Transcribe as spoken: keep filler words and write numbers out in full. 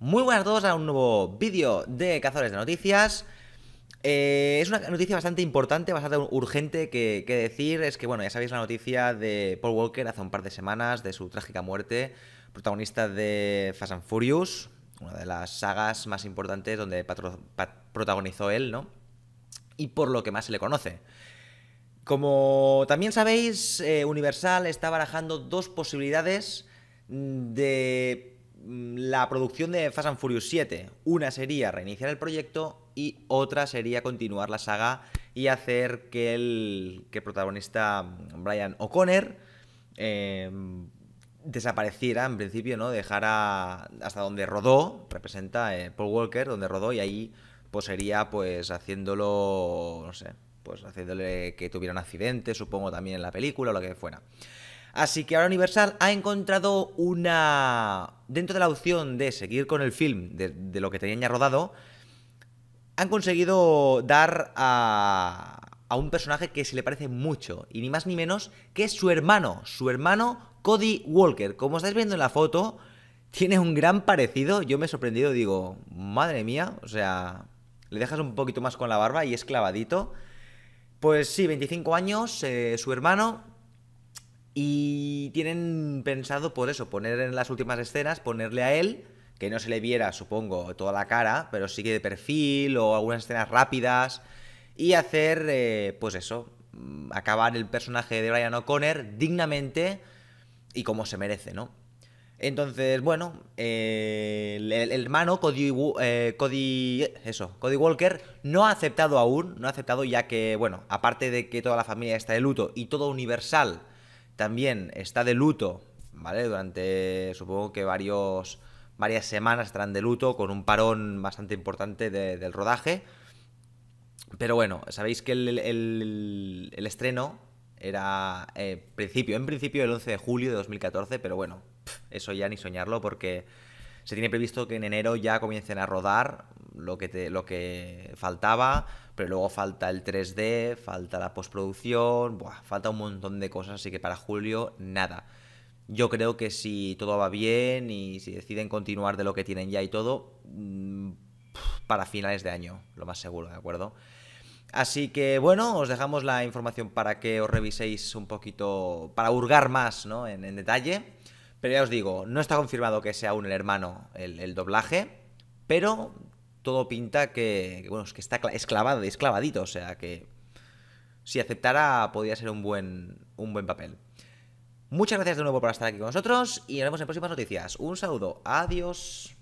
Muy buenas a todos a un nuevo vídeo de Cazadores de Noticias. eh, Es una noticia bastante importante, bastante urgente que, que decir. Es que bueno, ya sabéis la noticia de Paul Walker hace un par de semanas, de su trágica muerte, protagonista de Fast and Furious, una de las sagas más importantes donde patro, pat, protagonizó él, ¿no? Y por lo que más se le conoce. Como también sabéis, eh, Universal está barajando dos posibilidades de la producción de Fast and Furious siete. Una sería reiniciar el proyecto y otra sería continuar la saga y hacer que el, que el protagonista Brian O'Conner eh, desapareciera en principio, ¿no? Dejara hasta donde rodó, representa eh, Paul Walker, donde rodó, y ahí pues sería pues haciéndolo, no sé, pues haciéndole que tuviera un accidente, supongo, también en la película o lo que fuera. Así que ahora Universal ha encontrado una... Dentro de la opción de seguir con el film de, de lo que tenían ya rodado, han conseguido dar a, a un personaje que se le parece mucho, y ni más ni menos que su hermano, su hermano Cody Walker. Como estáis viendo en la foto, tiene un gran parecido. Yo me he sorprendido, digo, madre mía, o sea, le dejas un poquito más con la barba y es clavadito. Pues sí, veinticinco años, eh, su hermano... Y tienen pensado, por eso, poner en las últimas escenas, ponerle a él, que no se le viera, supongo, toda la cara, pero sí que de perfil o algunas escenas rápidas, y hacer, eh, pues eso, acabar el personaje de Brian O'Conner dignamente y como se merece, ¿no? Entonces, bueno, eh, el, el hermano Cody, eh, Cody, eso, Cody Walker no ha aceptado aún, no ha aceptado ya que, bueno, aparte de que toda la familia está de luto y todo Universal también está de luto, ¿vale? Durante, supongo que varios, varias semanas estarán de luto, con un parón bastante importante de, del rodaje. Pero bueno, sabéis que el, el, el estreno era eh, principio, en principio el once de julio de dos mil catorce, pero bueno, eso ya ni soñarlo, porque se tiene previsto que en enero ya comiencen a rodar lo que, te, lo que faltaba, pero luego falta el tres D, falta la postproducción, buah, falta un montón de cosas, así que para julio nada. Yo creo que si todo va bien y si deciden continuar de lo que tienen ya y todo, para finales de año, lo más seguro, ¿de acuerdo? Así que bueno, os dejamos la información para que os reviséis un poquito, para hurgar más, ¿no? en, en detalle. Pero ya os digo, no está confirmado que sea aún el hermano el, el doblaje, pero... todo pinta que, bueno, es que está esclavado, esclavadito, o sea que si aceptara podría ser un buen, un buen papel. Muchas gracias de nuevo por estar aquí con nosotros y nos vemos en próximas noticias. Un saludo, adiós.